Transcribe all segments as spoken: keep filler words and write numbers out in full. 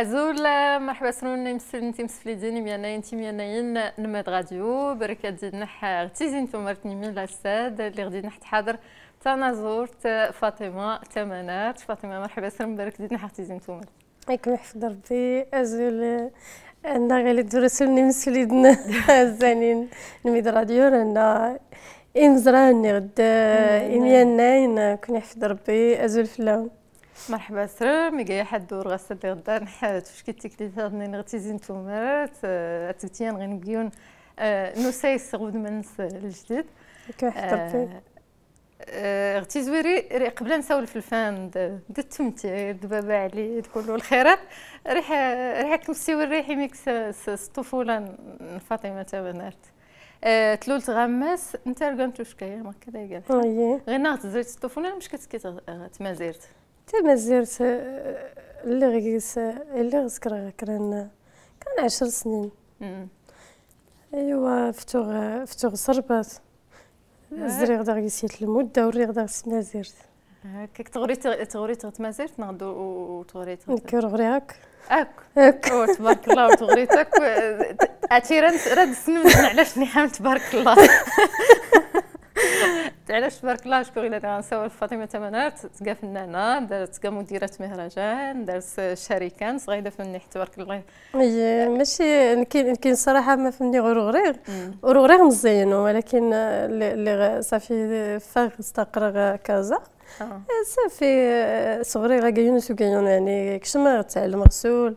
ازول مرحبا سنون مسلم تمسفلي ديني ميانين تيميانين نماد غاديو بركه ديال نح غتيزين تمرتني من الساد اللي غادي نحت حاضر تانا زورت فاطمه تمنارت. فاطمه مرحبا سنون بركه ديال نح غتيزين تومر ياك يحفظ ربي ازول انا غير درسوني مسلي دنا الزانين نميد غاديو انا امزراني غد ميانين كون يحفظ ربي ازول فلاو. مرحبا سر ميجا حد دور غسل غدا نحات فشكي التكليفات منين غتيزين تومرات التوتيان غنبقيو نسيس غود منس الجديد كحطبي غتي زويري قبل نساول في الفان د التمتيع دبابا علي كل الخيرات ريح ريح كنسيو الريحي ميكس الطفوله فاطمه تمنارت تلولت غماس انت رقمت واش كاين هكا دايقه غير ناخذ زرت الطفوله مش كتكيت تمازيرت تما زرت اللي غيس اللي غسكر غكران كان عشر سنين ايوا فتوغ فتوغ صربات الزري غدا غيسيت المده والري غدا غسنا زرت هكاك تغري تغري تمازيرت ناخذ وتغري تغري هاك هاك تبارك الله وتغريتك اثيرا رد سنوز علاش نحام تبارك الله علاش تبارك الله شكون الا غنساول فاطمه تمنارت تلقى فنانه دارت تلقى مديره مهرجان دارت شركه صغيره فني تبارك الله ماشي كاين كاين صراحه ما فهمني غير غرير غرير مزيان ولكن اللي صافي فاغ استقر كازا صافي صغري غايونس وكايون يعني كشما تعلم غسول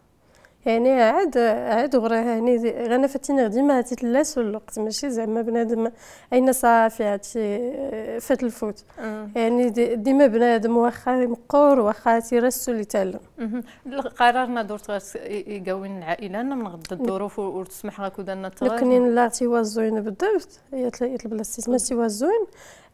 يعني عاد عاد غرا يعني غنفتيني ديما هاتي تلاس الوقت ماشي زعما بنادم اين صافي هاتي فات الفوت يعني ديما بنادم واخا مقور واخا تيرسو اللي تعلم قرارنا درت غير يقاوين العائله من غدا الظروف وتسمح لك ودانا التغير لكن لا تيوازوين بالضبط هي البلاصه ما تيوازوين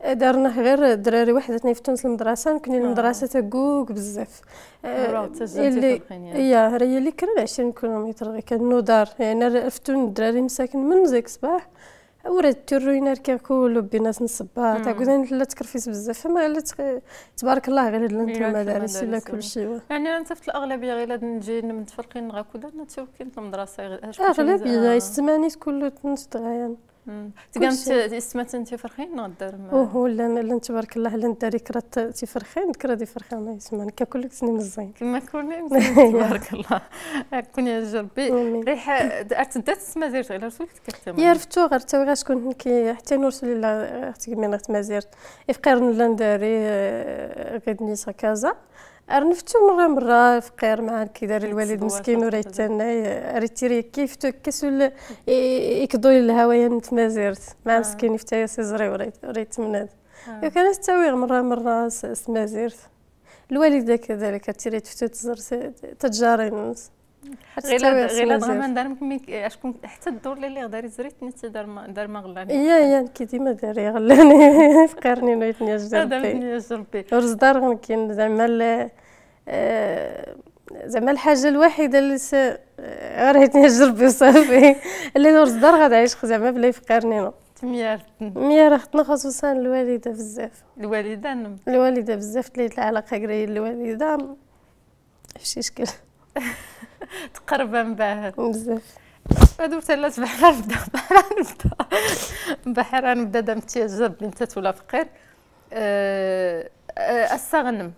دارنا غير دراري وحدتني في تونس المدرسه يمكن المدرسه تاكوك بزاف اللي هي هي اللي كان عشرين كيلومتر غير كانو دار يعني في تونس الدراري مساكن من مزيك صباح وراد التروينار كياكلوا بناس نصبها تاكوزين لا تكرفيس بزاف فما تبارك الله غير هاد المدارس لا كلشي يعني انت في الاغلبيه غير نجي متفرقين غاكودا نتوكل المدرسه اغلبيه الثمانينات كله تونس غيان تقدر سمعت انت فرخين غدار اوه لا لا تبارك الله لا الدراري كرات تيفرخين كرا دي فرخين ما يسمعني كاكلك سنين مزيان كما كنا تبارك الله كوني جربي ريحه ارتدات تسمى زيرت غير رسولك كتما يا عرفتو غير تا غاش كنت كي حتى نرسل لله اختي من غير تما زيرت يفقرن لا نداري غير نيسا كازا عرفتو مره مره فقير مع كي دار الوالد مسكين وريت انا ريتيري كيف تكسل يكضوا الهوايان تمازيرت مع مسكين يفتايا سيزري وريت ريت مناد كانت تاوير مره مره تمازيرت الوالده كذلك تيريت فتو تزر تجارين غير غير زعما دار اشكون حتى الدور اللي غداري زريتني حتى دار دار ما غلاني يا يا كي ديما داري غلاني فقرني نويتني اجربي اجربي ورز دار غنكين زعما زعما الحاجه الوحيده اللي غير هيتني اجربي وصافي اللي ورز دار غادعيش زعما بلا يفقرني ميار ميار اختنا خصوصا الوالده بزاف الوالده الوالده بزاف اللي العلاقه كري الوالده فشي شكل تقربا مباهر بزاف هادو ثلاث بحال نبدا بحال نبدا بحال نبدا دمتي جرب انت تولى فقير الصغنم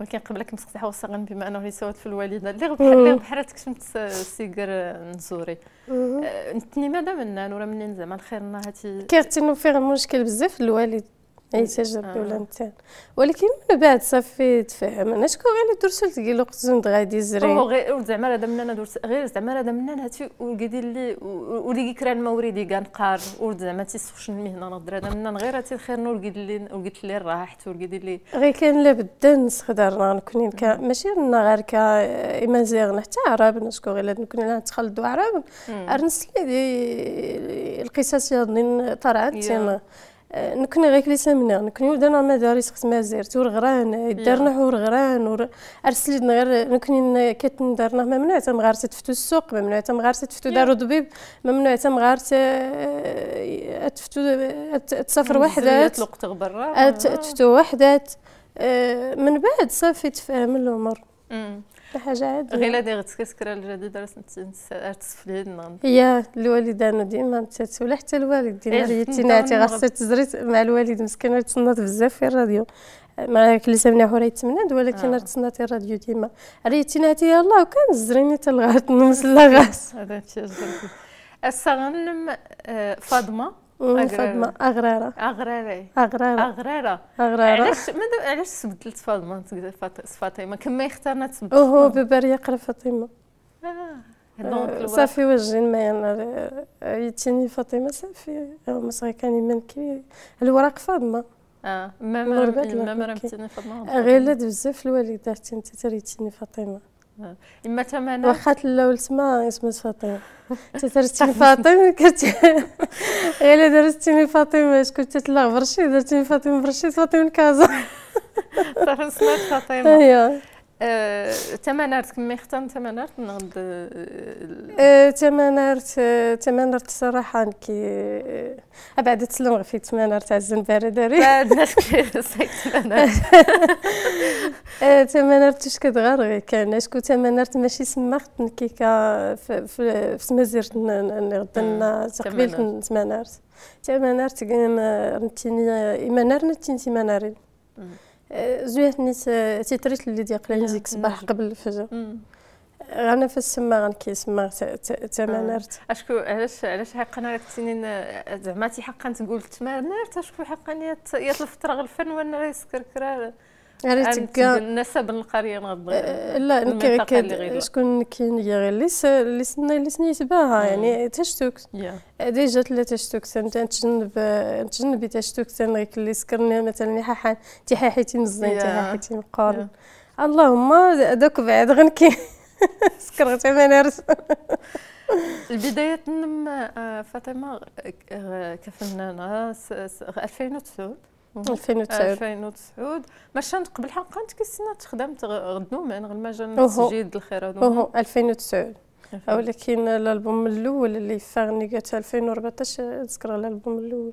ولكن قبل كنسقسح الصغنم بما انه يسوت في الوالده اللي بحال بحال تكشمت السيكر نزوري نتني مادا منان ورا منين زعما الخير نهاتي كيغتنو فيه المشكل بزاف الوالد اي تجربه ولا نتاع، ولكن من بعد صافي تفاهم انا شكون انا درسلت كي الوقت زند غادي زري غير زعما راه من انا درس غير زعما راه من انا هاتي وكادي اللي ولي كيكرا الموريدي كنقار ولد زعما تيسخشن المهنه انا درا من غير تي الخير نور قد اللي قلت لي راحت وكادي اللي غير كان لا بدا نسخ دارنا نكون ماشي انا غير ك ايمازيغ حتى عرب نشكون غير كنا نتخلدوا عرب نسلي القصص اللي طرات نكون غير كليسا منها نكون ولدنا مدارس خص ما زرت ورغران درنا ورغران ور ارسلنا غير نكون كتندرنا ممنوع تم غير تفتو السوق ممنوع تم غير تفتو دار الضبيب ممنوع تم غير تفتو تسافر وحدات الوقت برا تفتو وحدات من بعد صافي تفهم الامور حاجه عاديه غير هذه غتسكر الجديد راه تسفلين يا الوالده ديما ولا حتى الوالد ديما ريتيناتي غاصه تزريت مع الوالد مسكين تناض بزاف في الراديو ما كليسا منه راه يتمنى ولكن رتسنات الراديو ديما ريتيناتي يلاه وكان زريني حتى لغات نمس لاغاس هذا الشيء جربت الصغنم فاطمه فاطمه اغراره اغراره اغراره اغراره علاش علاش تبدلت فاطمه فاطمه كما اختارنا تبدلت اوه ببار يقرا فاطمه اه صافي وجهين ما انا يتيني فاطمه صافي مصغر كان يمنكي الوراق فاطمه اه ماما ماما رمتيني فاطمه غير بزاف الوالده حتى انت تريتيني فاطمه إما تمانا واخا الأول تما اسمها فاطمة تترتي فاطمة كت غير درستيني فاطمة شكون تتلا برشي درتيني فاطمة برشي فاطمة كازا صافي سمعت فاطمة ايوا تمنارت كما اختار تمنارت نغد تمنارت تمنارت الصراحه كي بعد تسلم في تمنارت عزن باراداري بعد ناس كيسيت تمنارت تمنارت واش كتغار غير كان شكو تمنارت ماشي سما خت كيكا في سمازير غدا تقبيل تمنارت تمنارت رمتيني ايمانار نتي تمناري زويتني تيتريت اللي ديقلا نزيك الصباح قبل الفجر انا في السما غنكيسما تمنارت اشكو علاش علاش حقنا كنتينين زعما تيحقا تقول تمنارت اشكو حقا يا الفطره غلفن وانا راه يسكركرا راه النسب القريه نغض لا نكركد شكون كاين غير اللي اللي سني اللي سنيت باها يعني تشتوك ديجا لا تشتوك تنتجنب نتجنبي تشتوك تنغيك اللي سكرنا مثلا حاحان تيحاحيتي مزيان تيحاحيتي مقارن اللهم هذاك بعد غنكي سكرت تمنارت البداية نم فاطمه كفنانه ألفين وتسعة ألفين وتسعة ماشي قبل حقا كنت خدمت غدو من غير ما جا التسجيل الخير هذا ألفين وتسعة ولكن الالبوم الاول اللي فاغني قالت ألفين وأربعطاش تذكر الالبوم الاول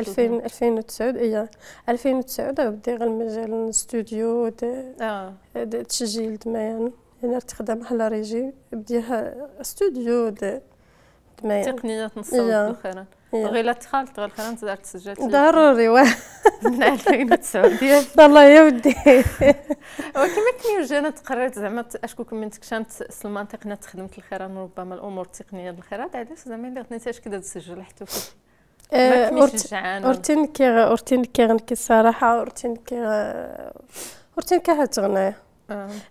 ألفين وتسعة اي ألفين وتسعة بدي غير مجال الاستوديو تاع التسجيل تمايا انا تخدم على ريجي بديها استوديو تاع تمايا تقنيه الصوت الخير غير لا تخالط غير خلينا نزار تسجلت ضروري واه من ألفين وتسعة ديال والله يا ودي وكما كنوجه انا تقررت زعما اشكون من تكشمت سلمان تقنيه خدمت الخيران وربما الامور التقنيه الخيرات علاش زعما اللي غنيتاش كذا تسجل حتى في ما كنتش جعانه اورتين كي اورتين كي غنكي الصراحه اورتين كي اورتين كي غتغني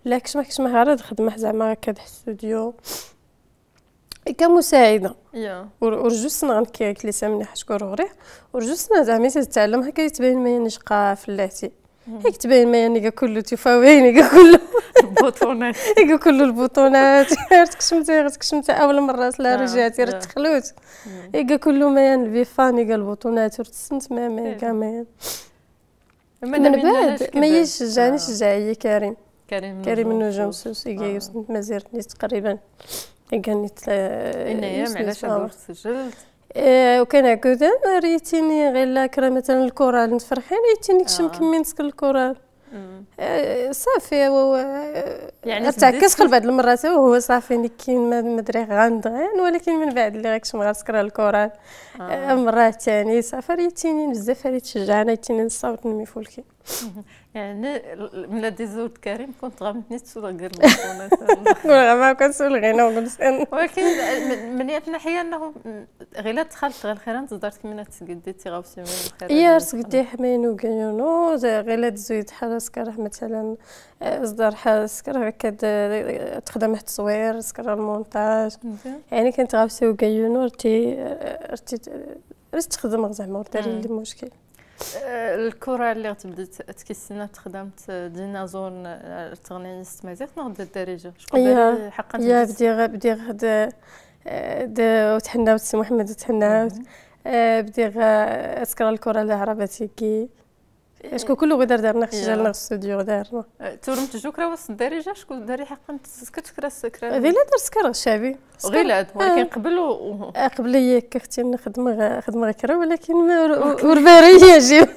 لا كش ما كش مهاره الخدمه زعما كتحس استوديو كمساعده يا ورجسنا غنكيك اللي سامني حشكور غريح ورجسنا زعما تتعلم هكا يتبين ما يانيش قاف اللاتي هيك تبين ما ياني كاع كله تفاوين كاع كله البطونات كاع كله البطونات تكشمتي غير تكشمتي اول مره لا رجعتي راه تخلوت كاع كله ما يان البيفاني كاع البطونات ورتسنت ما ما كامل من بعد ما يشجعني شجعي كريم كريم كريم النجوم سوسي كاع وصلت مازيرتني تقريبا كانت الايام علاش دور سجلت وكان هكذا ريتيني غير لا كرا مثلا الكورال نتفرحين ريتيني كشم كمين نسكن الكورال صافي يعني تعكس قلب هاد المرات وهو صافي نكين ما دري غندغين ولكن من بعد اللي غاكشم غير سكر الكورال مرات ثاني صافي ريتيني بزاف ريت شجعنا ريتيني نصاوب نمي فولكي يعني ملي زرت كريم كنت غامتني تسول غير بالكونات ما كنسول غينا وقلت ان ولكن من ناحيه انه غير دخلت غير خيران تدارت من تقديتي غاوسي من الخير يا سقدي حمين وكانونو غير تزيد حراسك راه مثلا اصدار حراسك راه كتخدم حتى التصوير سكر المونتاج يعني كنت غاوسي وكانونو رتي رتي تخدم زعما ورتاري لي مشكل الكره اللي غتبدا تكيسنا تخدمت دينازور التغنيست مازال نهض الدارجه شكون اللي حقا يا بدي غير بدي غد وتحناوت سي محمد تحناوت بدي اسكر الكره العربيه كي شكون كله غدار دارنا خرجنا للستوديو دارنا تورمت جوكره وسط الدارجه شكون داري حقا كتكرا السكره غير دار سكر شعبي غيلاد ولكن قبل قبل ياك اختي نخدم غير خدمه غير كرا ولكن ورباريه جيب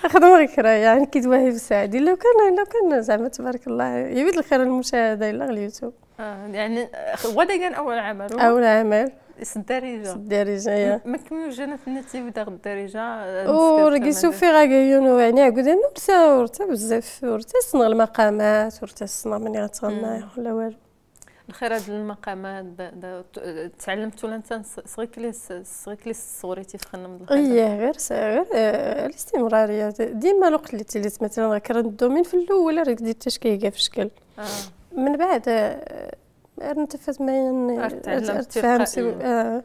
خدمه غير كرا يعني كيتواهي بسعدي لو كان لو كان زعما تبارك الله يبيد الخير المشاهده الا غير اليوتيوب اه يعني هو دا كان اول عمل اول عمل الدارجه الدارجه ما كملوش جانا في النتيب داغ الدارجه ورقيسو في غاكيونو يعني عقود انا ورتا ورتا بزاف ورتا صنغ المقامات ورتا صنغ ملي غتغنى ولا والو الخير هاد المقامات تعلمتو ولا انت صغيك لي صغيك لي صوريتي في خنم الخير اييه غير غير الاستمراريه ديما الوقت اللي تليت مثلا راه كندومين في الاول راه ديت كيكا في الشكل من بعد نتفات معايا نتفاهم سي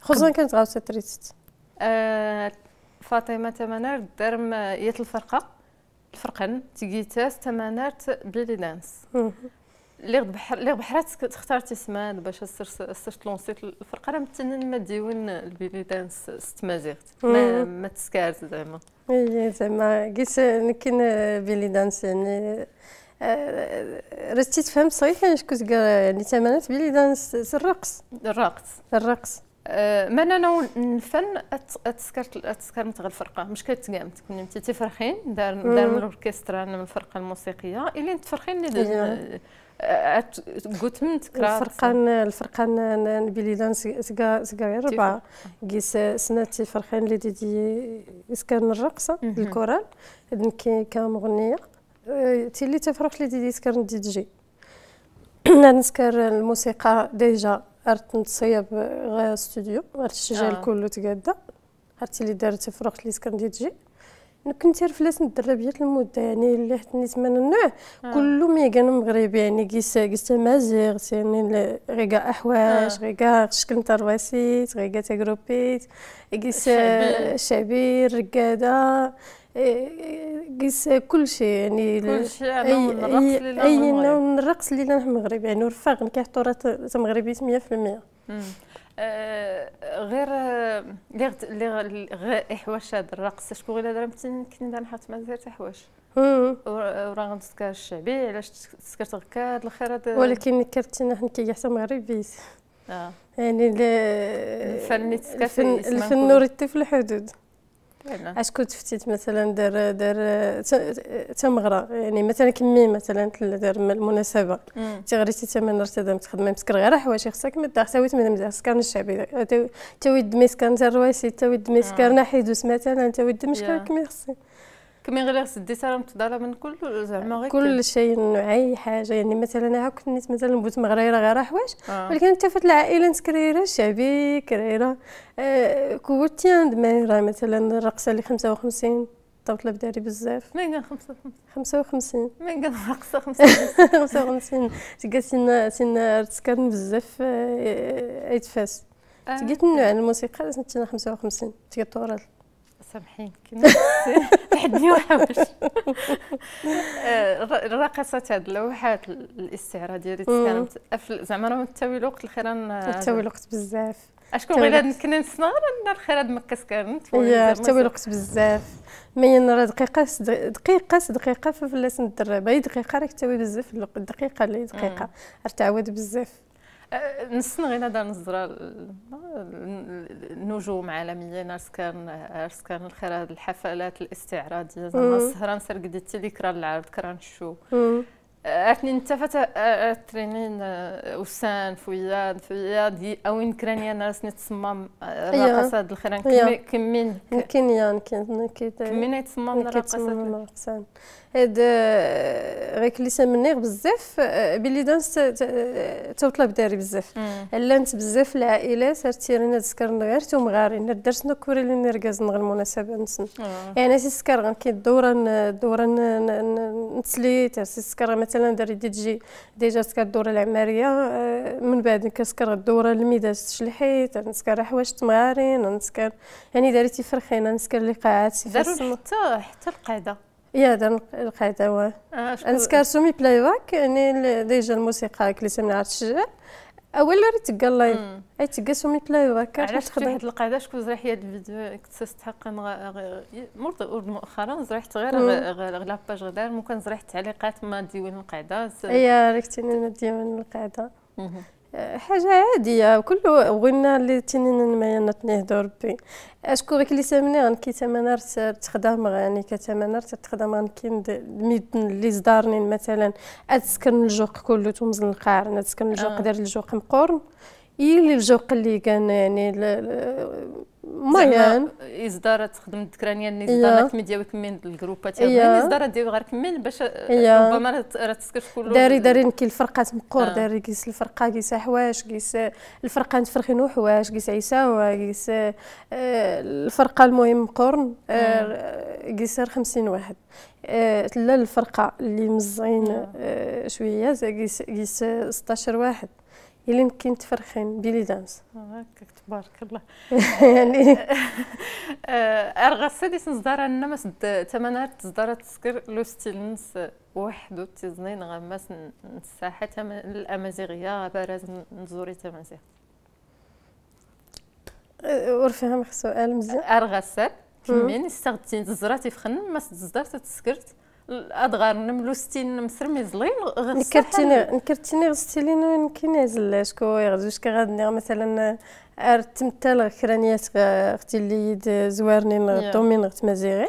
خصوصا كانت غاوسه تريست آه فاطمه تمنارت درم يات الفرقه الفرقان تيكيتاس تمنارت بلي دانس اللي بحر اللي بحرات اختارتي سما باش صرت لونسيت الفرقه راه متنن مديون البيلي دانس ست مازيغت ما, ما تسكارت زعما اي زعما كيس كاين بيلي دانس يعني رستي تفهم صحيح شكون يعني تمنات بلي دانس الرقص الرقص الرقص ما انا الفن اتسكرت اتسكرت غير الفرقه مش كتقامت كنا متي تفرخين دار دار من الاوركسترا من الفرقه الموسيقيه اللي تفرخين اللي قلت من تكرار الفرقان الفرقان بلي دانس سكا سكا غير ربعه كيس سنه تفرخين اللي ديدي اسكان الرقصه الكورال كمغنيه تيلي تفرخ لي دي ديسكر ندي دي جي نسكر الموسيقى ديجا عرفت نتصيب غير استوديو غير الشجاع الكل تقادا عرفتي اللي دار تفرخ لي سكر ندي دي جي كنت فلاس الدرابيات المده يعني اللي حتى نتمنى نوع كله ميغان مغربي يعني كيس كيس مازيغ يعني غيكا احواش غيكا شكل نتا رواسيت غيكا تا جروبيت كيس شعبي ركاده قيس كل شيء يعني كل شيء اي اي, أي نوع من الرقص اللي لنا في المغرب يعني ورفاق كيحطوا راه مغربيه مية في المية آه غير اللي غير احواش هذا الرقص شكون غير هذا مثلا كنا غنحط مع زير احواش وراه غنتسكر الشعبي علاش تسكرت غكا هذا الخير هذا ولكن كرتينا حنا كي حتى مغربيات اه يعني الفن الفن الفن رتي في الحدود اش كنت فتيت مثلا دار دار تمغره يعني مثلا كمي مثلا دار المناسبه تغريتي تمن ارتدمت خدمه مسكر غير حوايج خصك ما دار تاويت من السكان الشعبي تاويد مسكان تاع الرواسي تاويد مسكان نحيدوس مثلا تاويد مسكان كمي خصي كمي غير سديتها راه متضاله من كل زعما غير كل شيء نوعي حاجه يعني مثلا ها كنت نيت مثلا بوت مغريره غير حوايج ولكن حتى فات العائله نسكريره شعبي كريره آه كوتيان دميره مثلا الرقصه اللي خمسة وخمسين طوطله بداري بزاف ما كان خمسة وخمسين ما كان رقصه خمسة وخمسين تقاسينا سينا تسكن بزاف ايت فاس تقيت النوع الموسيقى لازم تنا خمسة وخمسين تيطورات سامحين كنا تحدي وحوش الرقصات هاد اللوحات الاستعراضيه اللي تسكرمت زعما راه تاوي الوقت الخيران تاوي الوقت بزاف اشكون غير كنا نسنا راه الخيرات مكا سكرمت تاوي الوقت بزاف مين راه دقيقه دقيقه دقيقه في فلاس الدرابه هي دقيقه راك تاوي بزاف الوقت دقيقه اللي دقيقه تعاود بزاف نسن غير هذا نزرى النجوم عالميا نارسكان نارسكان الخير هذه الحفلات الاستعراضيه زعما السهره نسرقدي تيلي كرا العرض كرا نشوف عرفتني انت ترينين وسان فوياد فوياد اوين كراني انا راسني تصمم الرقصه هاد الخران كمين يمكن يا كي كمين تصمم الرقصه هاد غير كليسه منير بزاف بلي دانس توطلب داري بزاف علمت بزاف العائلات ارتيرنا تذكرنا غير تو مغارين درت نكوري لي نرقز نغ المناسبه نسن يعني سي سكر غنكي الدوره الدوره نتسلي تاع سي سكر مثلا داري دي تجي ديجا تسكر الدوره العماريه من بعد كنسكر الدوره الميداد الشلحيت نسكر حوايج تمغارين نسكر يعني داري تيفرخينا نسكر لي قاعات دارو حتى حتى القاعده يا دار القاعده واه نسكر سومي بلاي باك يعني ديجا الموسيقى كليسه من عرض الشجاع اولا ريت قال لايف اي تقا سومي بلاي باك علاش خديت هاد القاعده شكون زرح هاد الفيديو اكتسست حقا مؤخرا زرحت غير غير لاباج غدار ممكن زرحت تعليقات ما ديوان القاعده يا ريكتيني ما ديوان القاعده حاجه عاديه كله بغينا اللي تنين ما ينطنيه ربي اشكو غير اللي سامني غنكي تمنارت تخدم يعني كتمنارت تخدم غنكي ميدن اللي زدارنين مثلا اتسكن الجوق كله تمزن القارن اتسكن الجوق دار الجوق مقرن يلي الجوق اللي كان يعني مايان اصدار تخدم الذكرانيه اللي زدانات ميديا وكمين الجروبات يعني اصدار ديو غير كمين باش ربما راه تسكر كله داري دارين كي الفرقات مقور داري كيس الفرقه كيس حوايج كيس الفرقه نتفرخينو حوايج كيس عيساوه كيس الفرقه المهم قرن كيس خمسين واحد لا الفرقه اللي مزعين شويه كيس كيس ستة عشر واحد اللي يمكن تفرخين بيلي دانس هكاك تبارك الله يعني ارغس سديس نزدار انا ما تمنارت زدارات تسكر لو ستيلنس وحدو تيزنين غماس الساحه تم الامازيغيه بارز نزوري تمازيغ ورفهم سؤال مزيان ارغس كمين استغدتي زراتي فخن ما زدارت تسكرت الادغار نملو ستين مسرمي زلين نكرتيني نكرتيني غسلتيلين يمكن يزل شكو يغزوش كي غادي مثلا تمثل الخرانيات اختي اللي يد زوارنين الدومين غت مزيغين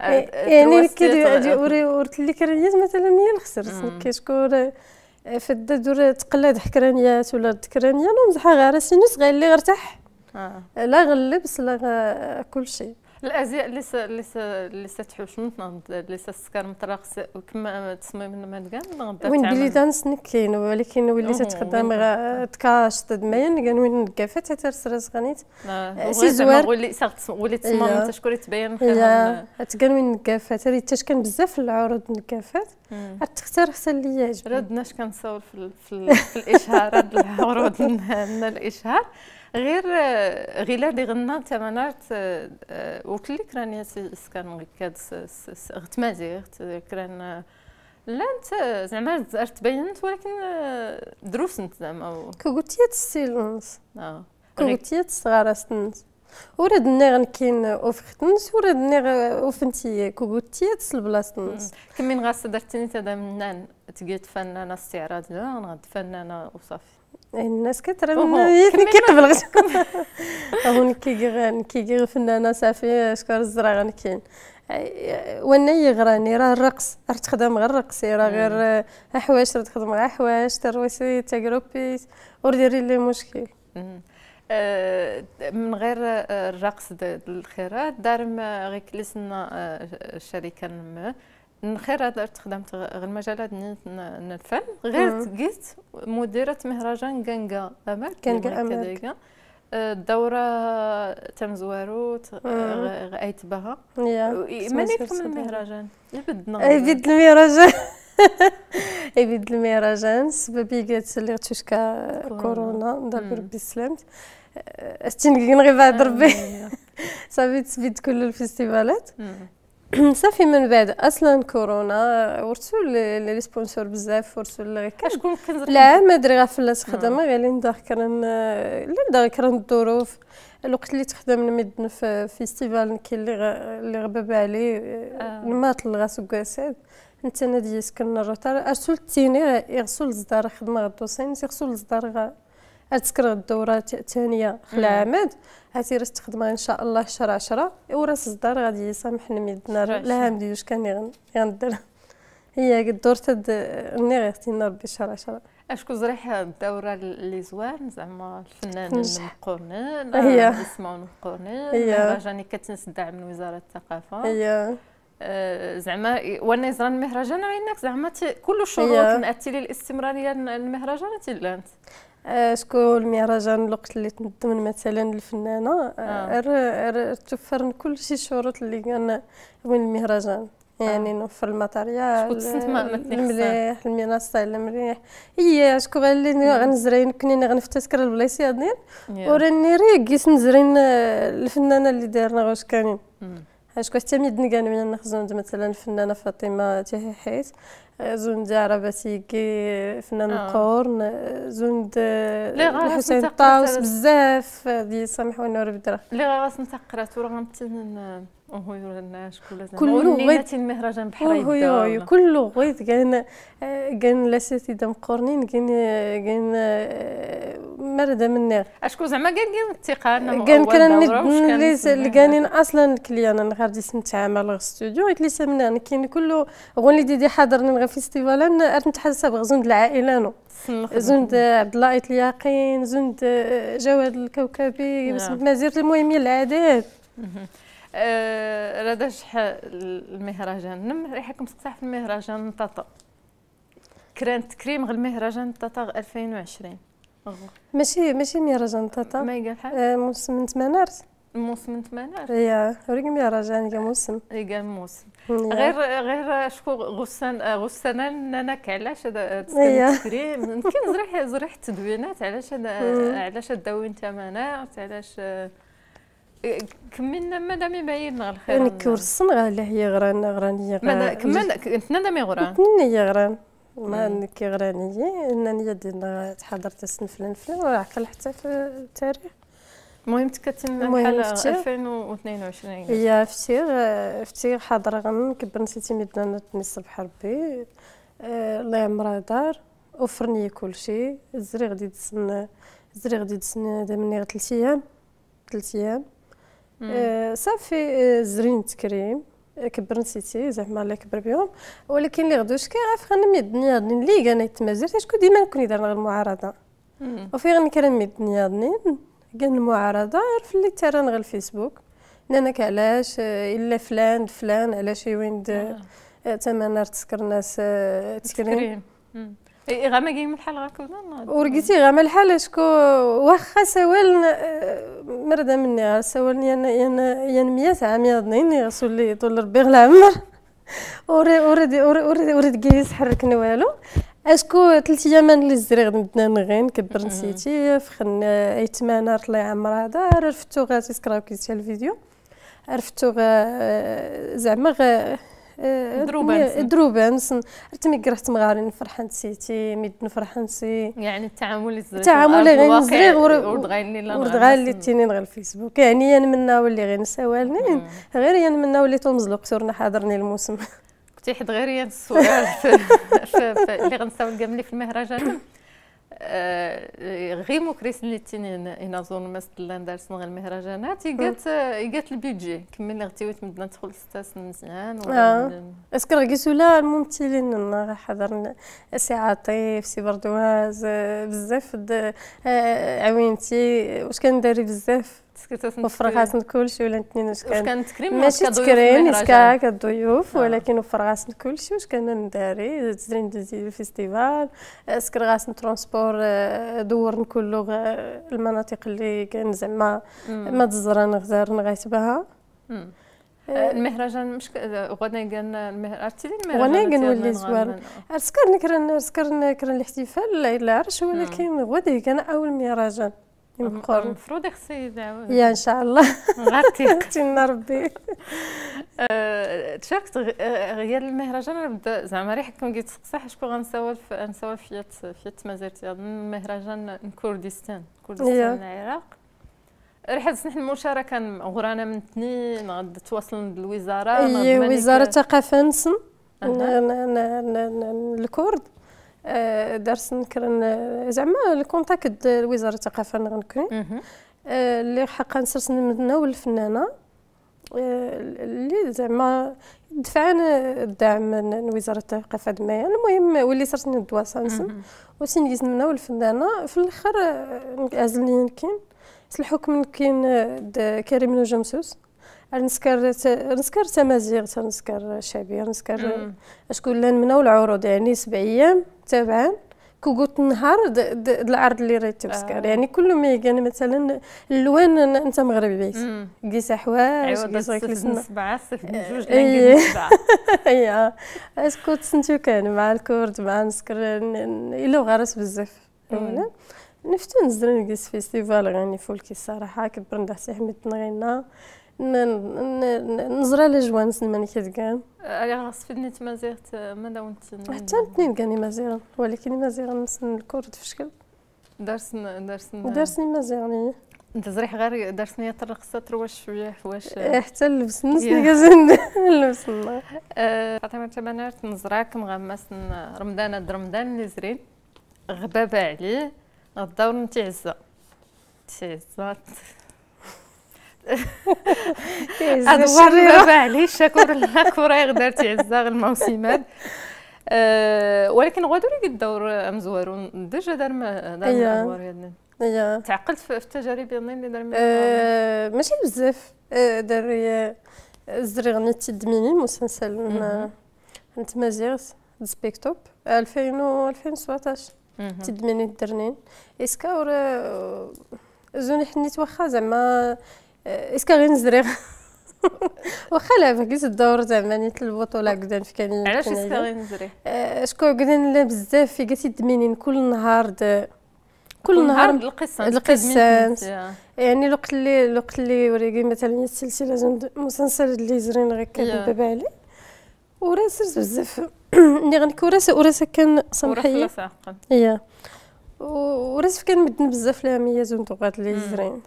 يعني كي وري ورت لي كرانيات مثلا هي اللي خسرت كيشكور في الدور تقلد حكرانيات ولا الذكرانيه نمزحها غير سينوس غير اللي غرتاح لا غير اللبس لا كل شيء الازياء اللي اللي اللي تحوش نتنض اللي تسكر مطرقس كما تصميم ما كان نغدا وين بلي دانس نكين ولكن وليت تخدم تكاش تدمين كان وين نكافات حتى رسرس غنيت سي زوار وليت وليت تصمم تشكري تبين خير كان وين نكافات ريت حتى كان بزاف العروض نكافات تختار حسن لي يعجبك ردناش كنصاوب في في الاشهار هاد العروض لنا الاشهار غير غير اللي غنى تمنارت قلت لك راني سكان كاد غتمازيغ كران لا انت زعما تبينت ولكن دروس انت زعما كقلتي السيلونس اه كقلتي الصغار استنت ورادني غنكين وفختنس ورادني وفنتي كقلتي البلاصتنس كمين غاس درتي انت منان تقيت فنانه استعراض غنغد فنانه وصافي الناس كترن كيقبل هون كيغان كيغير فنانه صافي شكون الزرا غنكين وانا يغراني راه الرقص راه تخدم غير الرقصي راه غير حوايج راه تخدم غير حوايج ترويسي تاغروبي ورديري لي مشكل من غير الرقص الخيرات دار غير كلسنا الشركه نما نخير تخدمت غير المجالات ديال الفن غير تقيت مديره مهرجان كانكا اماكن كانكا اماكن الدوره تم زواروت غايت بها ماني في المهرجان يبدلنا يبدل المهرجان يبدل المهرجان سببي قالت لي تشكا كورونا دابا ربي سلامت استين غير بعد ربي صافي تسبيت كل الفيستيفالات صافي من بعد اصلا كورونا ورثوا لي سبونسور بزاف ورثوا غير كشكون كنزرق لا ما دري غير فلات خدمه غير اللي نذكرن اللي نذكرن الظروف الوقت اللي تخدمنا مدن في فيستيفال كي اللي اللي غباب عليه الماط الغاس وكاساد انت انا ديس كنروتا ارسل تيني يغسل الزدار خدمه غدوسين يغسل الزدار غا أتذكر الدورة الثانية خلا عماد هاتي راس تخدمها إن شاء الله شهر عشرة وراس الدار غادي يسامحني ميدنا لا همديوش كان غنديرها هي الدور تاد ني غيختينا ربي شهر عشرة. أشكو زريح الدورة اللي زوان زعما الفنان القرنان اسمه القرنان مهرجاني كتنسدع من وزارة الثقافة زعما وانا يزران المهرجان عينك زعما كل الشروط ناتي للاستمرارية المهرجان تيلانت شكون المهرجان الوقت اللي تنضمن مثلا الفنانه آه. توفرن كل شيء الشروط اللي كان وين المهرجان يعني آه. نوفر الماتيريال المليح المنصه المليح هي شكون اللي غنزرين كنا غنفتكر البلايص ديالنا وراني ري كيس نزرين الفنانه اللي دايرنا واش كانين شكون حتى ميدن كان من نخزون مثلا الفنانه فاطمه تحيحيت زوند عرباتيكي فنان القرن زوند الحسين الطاوس بزاف ديال سامح ونور بدرا اللي غاس نتقرات وراه غنمثل وهيور الناس كل زعما ونيت المهرجان بحال هكا كله غيط كان كان لا سيتي دم قرنين كان كان مرده مني اشكون زعما كان التقان كان كان اللي كانين اصلا الكليان انا غادي نتعامل غير ستوديو قلت لي سمنا كاين كله غنلي ديدي حاضرني غير فيستيفالان نتحسب غير زوند العائله نو زوند عبد الله اليقين زوند جواد الكوكبي بس ما زرت المهم العدد ردا شحال المهرجان نم ريحكم صح في المهرجان طاطا كران تكريم غير المهرجان طاطا ألفين وعشرين ماشي ماشي مهرجان طاطا ما قال حال موسم تمنارت موسم تمنارت يا وريك مهرجان كاع موسم كاع موسم غير غير شكون غسان غسانه ناناك علاش هذا التكريم يمكن زريح زريح التدوينات علاش علاش الدوين تمنارت علاش كملنا مادامي باين الخير انا كورسن غالا هي غران غرانيه مادا كمل كنا دامي غران كنا هي غران ما كي غرانيه انني دينا تحضرت السن فلان فلان وعقل حتى في التاريخ المهم تكتلنا بحال ألفين واثنين وعشرين يا فتير فتير حاضره غنكبر نسيتي ميدان نصبح ربي الله يعمرها دار وفرني كلشي الزري غادي تسن الزري غادي تسن هذا مني غير ثلاث ايام ثلاث ايام آه صافي زرين تكريم كبر نسيتي زعما الله يكبر بهم ولكن اللي غدوش كي غاف غنمي الدنيا اللي انا تمازرت شكون ديما نكون دارنا غير المعارضه وفي غنكرمي الدنيا ضنين كان المعارضه عرف اللي تران غير الفيسبوك ناناك علاش الا فلان فلان علاش وين تمنارت تسكر الناس تكريم اي غا ما كاين الحال غا كلنا ورقيتي غا ما الحال شكون واخا سوالنا مرده مني غير سوالني انا انا مية عام يا ضنيني غسول لي طول ربي غلا عمر وري وري وري وري كيس حركنا والو اشكو ثلاث ايام اللي الزري غدنا نغي نكبر نسيتي فخن اي تمنارت الله يعمرها دار عرفتو غا تسكراو كيتي الفيديو عرفتو غا زعما غا دروبان دروبان حتى ملي كرهت مغاري نفرح نسيتي ميد نفرح نسي يعني التعامل الزريق التعامل غير الزريق ورد غالي ورد غالي تينين غير الفيسبوك يعني انا منا ولي غير نسوالني غير انا منا وليت مزلوق سورنا حاضرني الموسم كنتي حد غير هذا السؤال اللي غنساول كاملين في المهرجان غير مكريس اللي تينين هنا زون ماستلان دارسن غير المهرجانات يقات يقات البيدجي كملنا غتيوي تمدنا ندخل ستة سن مزيان اه اسكر كيسو لا الممثلين حضرنا سي عاطيف سي بردواز بزاف عوينتي واش كنداري بزاف وفرغاسن كلشي ولا اثنين واش كان ماشي تكريم اسكا كضيوف ولكن وفرغاسن كلشي واش كنا نداري تزرين دزي الفيستيفال اسكر غاسن ترونسبور دورن كلو المناطق اللي كان زعما ما تزران غزارن غيتباها المهرجان مش غني كان المهرجان غني كان ولي زوار سكرنا كرن سكرنا كرن الاحتفال لا عرش ولكن غادي كان اول مهرجان يمقر المفروض خصي دعوه يا ان شاء الله غتيقتينا ربي. تشاركت غير المهرجان بدا زعما ريحك كون قلت صح شكون غنسولف نسولف في في التمازيرت المهرجان كردستان كردستان العراق رح نحن المشاركه غرانا من اثنين غتواصل للوزاره وزاره الثقافه نسن الكرد درس نكرن زعما الكونتاكت د وزاره الثقافه غنكون اللي حقا نسرسن مننا والفنانه اللي زعما دفعنا الدعم من وزاره الثقافه دمايان. المهم واللي صرت ندواسا نسن وسينيزن مننا والفنانه في الاخر عزلني يمكن الحكم كاين كريم نجمسوس نسكر نسكر تمازيغ نسكر شعبيه نسكر شكون لان منو العروض يعني سبع ايام تابعا كوكوت النهار العرض اللي راه تسكر يعني كل ما يعني مثلا اللوان انت مغربي بيس كيس حوايج كيس سبعه صفر بجوج كاين سبعه اييه اسكو تسنتو كان مع الكرد مع نسكر الى غرس بزاف فهمنا نفتو نزرن كيس فيستيفال غاني فولكي الصراحه كبرنا حتى حمد تنغينا نزرى لجوان سلمان كيتكان انا غصفدني تمازيغت ما داونت حتى الاثنين كاني مازيغ ولكن مازيغ نسن الكرد في شكل دارسن دارسن دارسني مازيغني انت زريح غير دارسني ترقصه ترواش شويه حواش حتى لبسنا نسن لبسنا فاطمه تمنارت نزراك مغمس رمضان د رمضان اللي زرين غبابه عليه غداو نتي عزه تيزات أدوار بابا عليه شكور لنا كورا يقدر تعزاغ الموسمات ولكن غادوري قد دور أمزوارون دجا دار ما دار أدوار يدنا تعقلت في التجارب يدنا اللي دار ماشي بزاف داري الزريغني تيدميني مسلسل نتمازيغ سبيكتوب ألفين وسبعطاش تيدميني درنين إسكا ورا زوني حنيت واخا زعما اسكا غير نزريغ واخا لعبه كيس الدور زعما نيت البطوله كدا فكاني علاش اسكا غير نزريغ شكون كدا لا بزاف في كتي دمينين كل نهار كل نهار القصه القصه يعني الوقت اللي الوقت اللي وريكي مثلا السلسله مسلسل اللي زرين غير كان بابا علي ورا سرت بزاف ملي غنكون راسا وراسا كان سمحيه اييه وراسف كنمدن بزاف لاميه زندوقات اللي زرين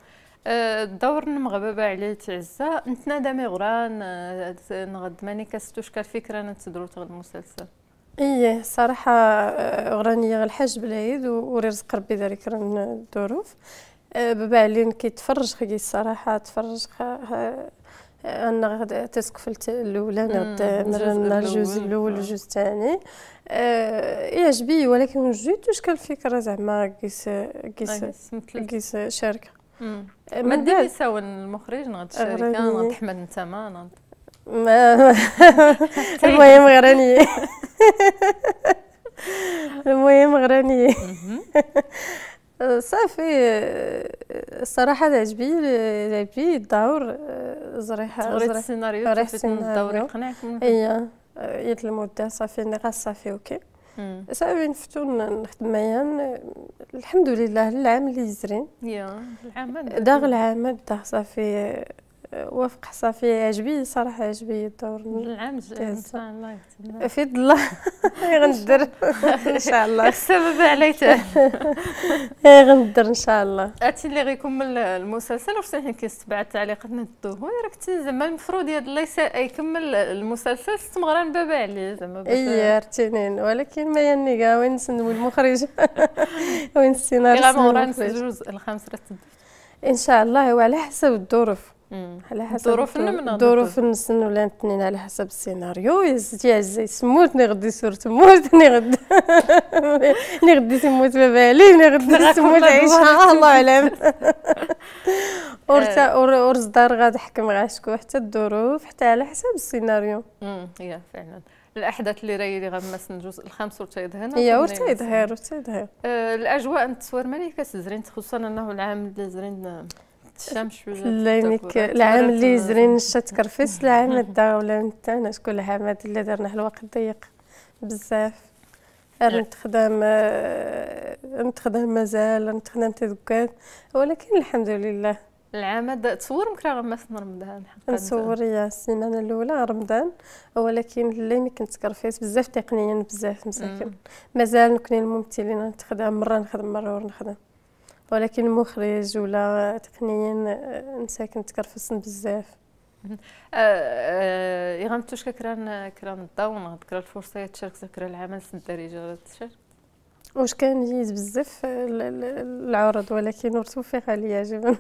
الدور المغببه عليه تعزه نتنادى مغران نغد ماني كستوش كالفكره نتدرو تغد المسلسل ايه صراحه غرانيه الحاج بالعيد ورزق ربي ذلك راه الظروف بابا علي كيتفرج خي الصراحه تفرج انا غدا تسكفلت الاولى مرنا الجزء الاول والجزء الثاني يعجبني ولكن وجدت واش كالفكره زعما كيس كيس كيس شاركه ما ديري سوا المخرج نغد الشركه نغد احمد نتاما نغد المهم غرانيه المهم غرانيه صافي الصراحه تعجبني تعجبني الدور زريحه زريحه السيناريو الدور يقنعك اييه يد المده صافي انا غا صافي اوكي صافي نفتو نخدم معايا الحمد لله العام اللي زرين يا العام داغ العام داغ صافي وافق صافي عجبي صراحه عجبي الدور العام ان شاء الله في الله غندير ان شاء الله السبب علي تاع غندير ان شاء الله انت اللي غيكمل المسلسل واش حنا كنتبع تعليقاتنا الدهور راك تي زعما المفروض هذا اللي يكمل المسلسل ستمغران بابا عليه زعما اي رتينين ولكن ما يني كاع وين نسندو المخرج وين السيناريو غنمغران الجزء الخامس راه ان شاء الله وعلى حسب الظروف على حسب الظروف السن ولا الاثنين على حسب السيناريو يزيد عزيز يسموت ني غدي سور تموت ني غدي ني غدي تموت بابا علي ني غدي تموت عيشها الله اعلم ورتا ورز دار غتحكم على شكون حتى الظروف حتى على حسب السيناريو يا فعلا الاحداث اللي راهي اللي غنمسن الجزء الخامس ورتا يدهن هي ورتا يدهر ورتا يدهر الاجواء نتصور مالي كتزرين خصوصا انه العام اللي زرين الشمس العام اللي زرين الشتا تكرفس العام دا ولا نتا انا شكون العام اللي درناه الوقت ضيق بزاف راني تخدم نتخدم مازال نتخدم حتى دوكا، ولكن الحمد لله. العام تصور مكرا غماس رمضان حقا نصور يا السيمانه الاولى رمضان، ولكن اللي كنت كرفيت بزاف تقنيا بزاف مساكن، مازال نكوني الممثلين نتخدم مره نخدم مره ونخدم، ولكن مخرج ولا تقنيا مساكن تكرفسن بزاف. ااا غنتوش كران كران الضوء نذكر الفرصه تشارك ذكرى العمل في الدارجه تشارك واش كان يجيز بزاف العرض، ولكن ورتوفيق عليا عجبا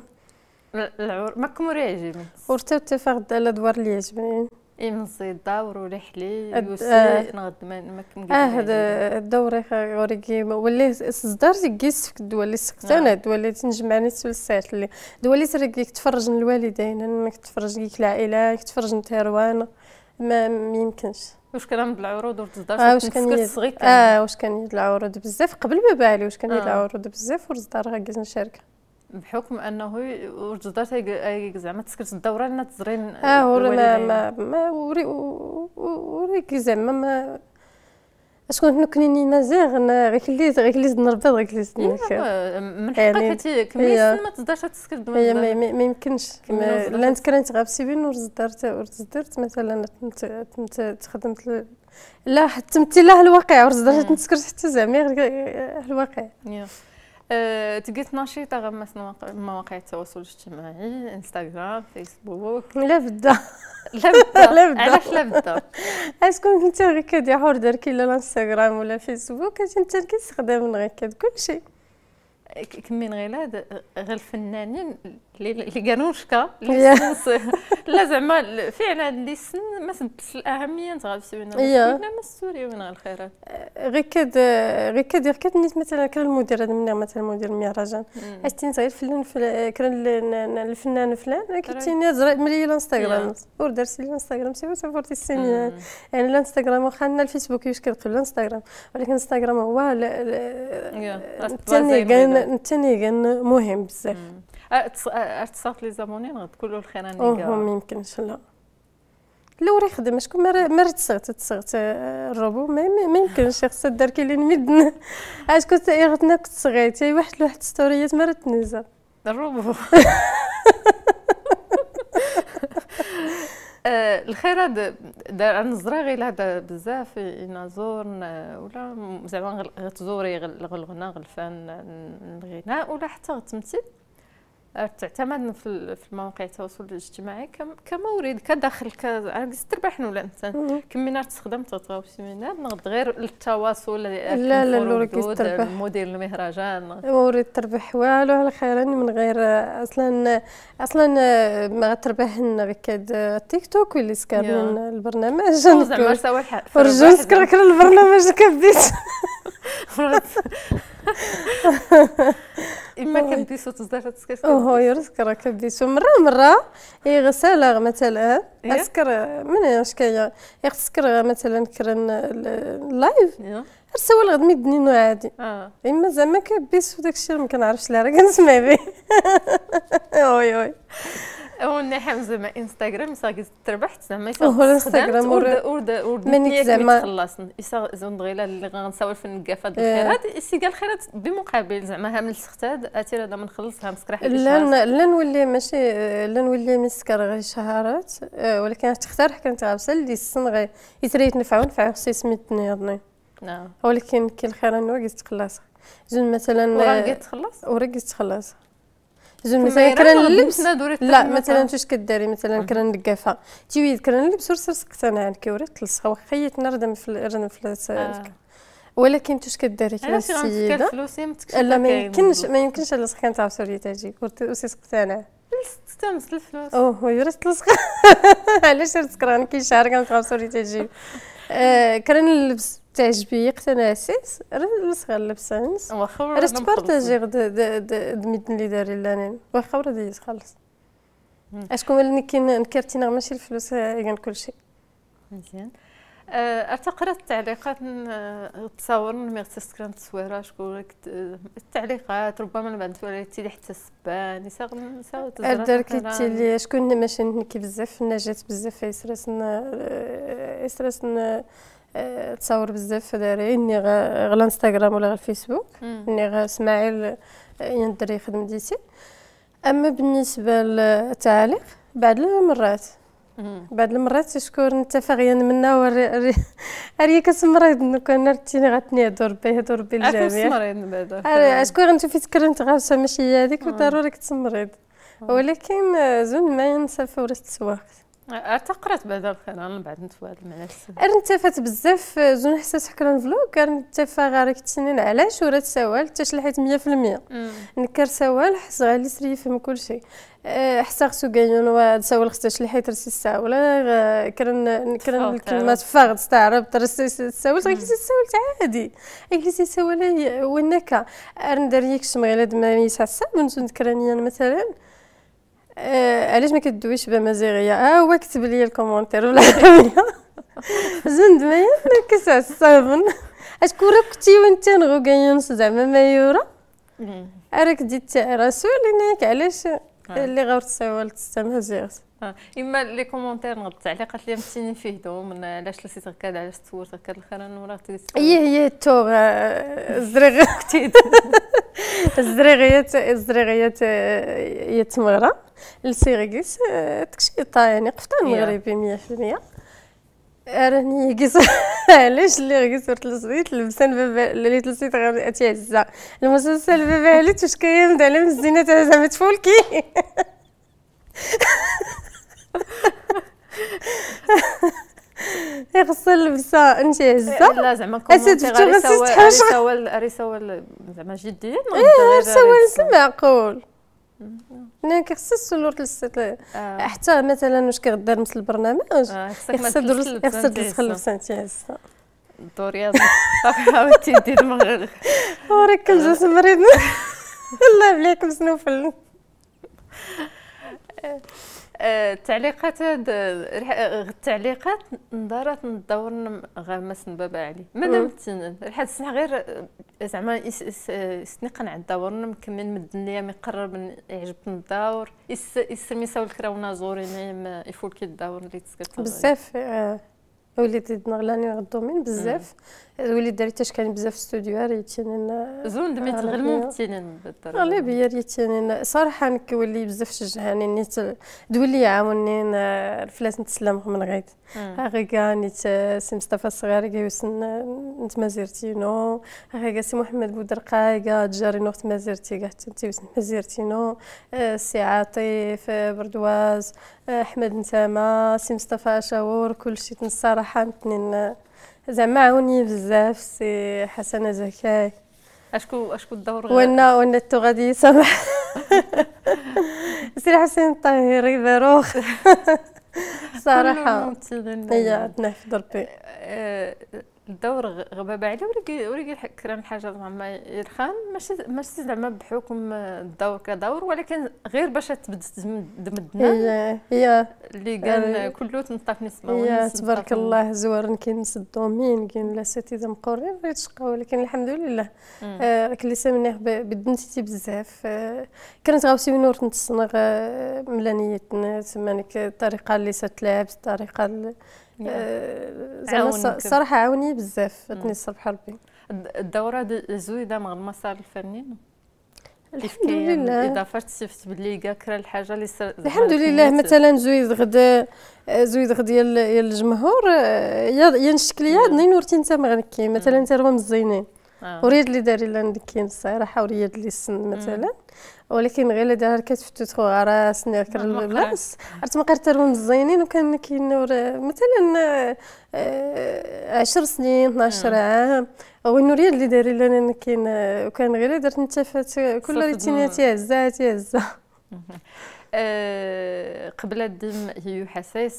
العرض ماكمور يعجبني ورتوفيق على الادوار اللي يعجبني اي من الدور ولا حلي يوسي نغد ما كنقول اه هذا الدور غوريكي ولا صدر كيس في الدول اللي سكتنا الدول تنجمعني تسلسات اللي الدول اللي تفرج الوالدين انك تفرج ليك العائله تفرج نتاروان ما يمكنش. واش كان من العروض ورتزدار آه واش كان صغير اه واش كان يد العروض بزاف قبل ما بالي واش كان يد العروض بزاف ورتزدار غير نشارك بحكم انه ورتزدار زعما تسكرت الدوره لنا تزرين اه ما ما ما وري وري زعما ما شكون نكنيني مازال غير كليت غير كليت نربط غير كليت نك من حقاتي كميس ما تقدرش تسكت ما يمكنش لا تكرنت غاب سيبين ورزدرت ورزدرت مثلا تخدمت لا حتى تمثيله الواقع ورزدرت نسكرت حتى زعما غير الواقع. تلقيت نشيطه غمس مواقع التواصل الاجتماعي انستغرام فيسبوك لا بدا لا بدا علاش لا بدا اسكون كنت غير كدير دركي لا الانستغرام ولا الفيسبوك انت كتستخدم من غير كلشي كمين غير هذا غير الفنانين اللي كانوا شكا اللي لا زعما فعلا اللي سن ما سدش الاهميه تغاب سوينا ما السوري وين الخيرات غير كد غير كدير كتنيت مثلا كان المدير هذا من مثلا مدير المهرجان اشتي صغير فلان كان الفنان فلان كنتيني زري ملي الانستغرام اور درتي الانستغرام سي فورتي السنين يعني الانستغرام واخا لنا الفيسبوك يشكل قبل الانستغرام ولكن الانستغرام هو الثاني كان الثاني كان مهم بزاف اتصالت لي زابوني غتقول له الخير راني كاع ما يمكنش لا لا وري خدم شكون ما رتسغت تسغت الروبو ما يمكنش خصها دار كي لين مدن اش كنت غتنا كنت صغيتي واحد لواحد ستوريات ما رتنزا الروبو الخير هذا دار نزرا غير هذا بزاف ينازور ولا زعما غتزوري الغناء الفن الغناء ولا حتى التمثيل تعتمد في المواقع التواصل الاجتماعي كمورد كدخل كاكس تربح ولا انت كمينا تستخدم تطاو سيمينار نغد غير التواصل لا لا لا كيستربح مدير المهرجان مورد تربح والو على خير من غير اصلا اصلا ما غتربح لنا غير التيك توك واللي سكرن البرنامج زعما سوا فرجو سكرك البرنامج كبديت إما كبيسو تزداد تسكر أوه يرسك راه كبيسو مرة مرة يغسل مثلا أسكر من أشكاية يغسكر مثلا كرن اللايف أرسل الغد ميدنينو عادي إما زعما كبيسو داكشي ما كنعرفش لا راه كنسمع به أوي أوي وني حمزه مع انستغرام صافي تربحت زعما هو الانستغرام ورد ورد ورد ملي تخلص زون غير اللي غنساول في النقافه الخيرات السي قال الخيرات بمقابل زعما هامل سختاد اثير هذا ما نخلصها مسكرح لا لا نولي ماشي لا نولي مسكر غير شهرات ولكن تختار كانت غابسه اللي السن غير يتريت نفعو نفعو خصي سميتني يضني نعم ولكن كي الخير نوع تخلص زون مثلا وراه تخلص وراه تخلص زين مثلا كران اللبس لا مثلا واش كداري مثلا كران القافه تيويد كران اللبس ورسر سكتنا عن كيوري تلصقه وخيت نردم في الردم في ولكن واش كداري كران السيده لا ما يمكنش ما يمكنش على صح كانت عاوسوري تاجي وسي سكتنا تستمس الفلوس اوه يوري تلصق علاش تسكران كي شهر كانت عاوسوري تاجي كران اللبس تعجبي قتنا اساس لصغر لبسانس واخا تبارطاجي غد دميتن اللي داري لانين واخا ورا ديز خلص اشكون اللي كاين نكرتينا ماشي الفلوس كاع كلشي مزيان ارتقرات التعليقات تصاور ملي تسكران التصويره شكون التعليقات ربما من بعد تولي حتى السبان يساغ نساو تزرا درك التيلي شكون ماشي نكي بزاف النجات بزاف يسرسنا يسرسنا تصور بزاف داري اني غير الانستغرام ولا الفيسبوك اني غير اسماعيل يندري يخدم ديتي. اما بالنسبه للتعليق بعد المرات بعد المرات تشكر تفاغيا منا وري ريا كتمرض نكون رتيني غتنيض ربي يهدو ربي الجميع كتمرض من بعدا شكون غنشوف تكرمت غاوسه ماشي هذيك وضروري كتمرض ولكن زون ما ينسى فورة السواق ارتقرات بعدا الخير انا من بعد نتفاعل مع نفسي ارتفات بزاف زون حسيت حكرا الفلوق ارتفا غير كتسنين علاش ورات سوال حتى شلحيت مية في المية نكر سوال حس غالي سري يفهم كلشي حتى خصو كاين واحد سوال خصها شلحيت راسي الساول كرن كرن الكلمات فاغد استعرب راسي الساول غير تسولت عادي غير تسول ونكا ندير رياكشن غير دماني تاع الساعه نتكرانيا مثلا علاش ما كدويش بمزيغيه اه هو كتب لي الكومونتير بالعربيه زند ما ينكس على الصابن اشكون ركتي وانت نغو كاينس زعما ما يورا راك ديت راسول انك علاش اللي غير تسول تستمزيغ اما لي كومونتير نغ التعليقات اللي مسيني فيه دوم علاش لسيت هكا علاش تصورت هكا الخير انا وراه هي هي تو الزريغ كتيد الزريغيات الزريغيات هي تمغرى السيريكس داكشي طايني قفطان مغربي مية في المية راني كيس علاش اللي غيصورت للصيت لبسان بابا اللي تلصيت غير اتيعزه المسلسل بابا علي واش كاين على مزينه تاع زعما تفولكي خاصها اللبسه نتعزه لا زعما كومونتير سوال ري سوال زعما جديا غير سوال معقول انا كيخص السلوك للسيت حتى مثلا واش كيغدر مثل البرنامج خصك خصك تدخل لسانتي هسه الدوريات حاولتي دير المغرب وراك الجسم مريض الله عليكم سنوفل التعليقات التعليقات ندارات ندور غامس بابا علي مادام تنن لحد السنه غير زعما استنقن على الدور مكمل مدن ليا ميقرب يعجبني الدور يسمي ساو الكراونه زوريني ما يفولكي الدور اللي تسكت بزاف وليت دنغلاني غدومين بزاف وليت داري تشكاني بزاف الاستوديو ريتينين زون دميت غير الممثلين بالضرورة اغلبيه ريتينين صراحه نكولي بزاف شجعاني نيت دولي يعاوني الفلات نتسلمهم من غيد هاكا نيت سي مصطفى الصغير كيوسن انت مازيرتينو هاكا سي محمد بودرقاي كاع تجاري نوخت مازيرتي كاع حتى تيوسن مازيرتينو سي عاطف بردواز احمد نسامه سي مصطفى اشاور كلشي تنصراح حنتنين زعما عاوني بزاف سي حسنه زكاي اشكو اشكو الدور وانا وانا انتو غادي سامح سي حسين الطاهري باروخ صراحه هي تنحفظ ربي الدور غبابه عليه ولكن ولكن كرام الحاجه زعما يرخان ماشي ماشي زعما بحكم الدور كدور ولكن غير باش تبدت دمدنا هي اللي كان كله تنطاف نسمعوا تبارك الله زوار كينس الدومين كاين لا سيتي زعما قريب غير تشقى ولكن الحمد لله راك اللي سامني بدنتي بزاف كانت غاوسي نور تنتصنغ ملانيه تمانيك الطريقه اللي ستلعب الطريقه زعما صراحه عاوني بزاف تنصر بحال ربي الدوره زويده مع المسار الفني الحمد لله اضافه شفت بلي كاع كره الحاجه اللي الحمد لله مثلا زويد غدا زويد غدا الجمهور يا الشكليه نورتي انت مغنكي مثلا انت راه مزينين وريد اللي داري لندكين الصراحه وريد اللي سن مثلا ولكن غير دار كتفتتو غراس ناكر البلاص تمقر تروا مزينين وكان كاين مثلا عشر سنين اثنا عشر عام ونوريد اللي داري لنا كاين وكان غير درت نتفات كل ريتينات هزات هزه قبل الدم هيو حساس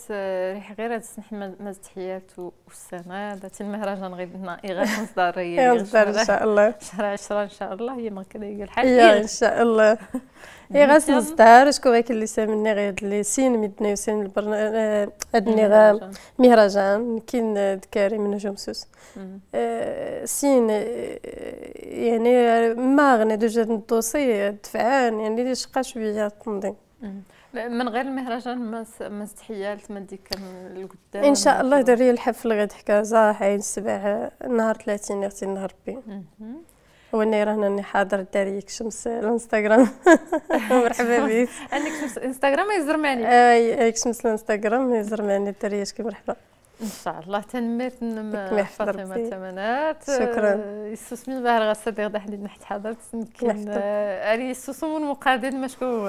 ريح غير هاد السنح ماز تحيات والسنه ذات المهرجان غير غير مصدريه ان شاء الله شهر عشرة ان شاء الله هي ما كداير الحال ان شاء الله هي غاس مصدر شكون غير اللي سامني غير لي سين مدني وسين البرنامج هاد النغام مهرجان كاين كريم نجوم سوس سين يعني ما غنى دوجا ندوسي دفعان يعني شقا شويه التنظيم من غير المهرجان مستحيالت ما نديك لقدام ان شاء الله. دري الحفل غادي حكا زاحين السبعه نهار ثلاثين اختي نهار ربي واني راهنا حاضر داريك شمس الانستغرام مرحبا بك عندك شمس الانستغرام يزرماني اي شمس الانستغرام يزرماني درياتك مرحبا ان شاء الله. تنمرت نم فاطمة تمنارت شكرا يسوس من بحر غصديق دا حديد نحت حضرت يمكن اري يسوس من المقابل مشكو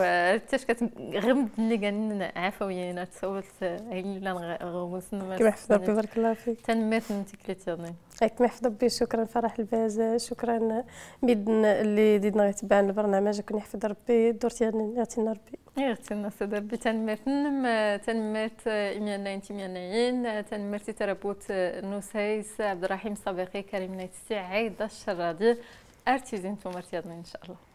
تاش كتغمد اللي كان عفويا انا تصولت هي لا غوص نم كما حفظ ربي بارك الله فيك. تنمرت نتكليتيرني كما حفظ ربي شكرا فرح البازا شكرا بيدن اللي ديدنا غيتبان البرنامج كون يحفظ ربي درتي غاتي ربي غيرتي الناس ربي. تنمرت نم تنمرت اميانا انت مياناين مرتي تربوت نسيس عبد الرحيم صباغي كريم نايتسي عايده الشرادي ارتيزي نتوما رتياضني ان شاء الله.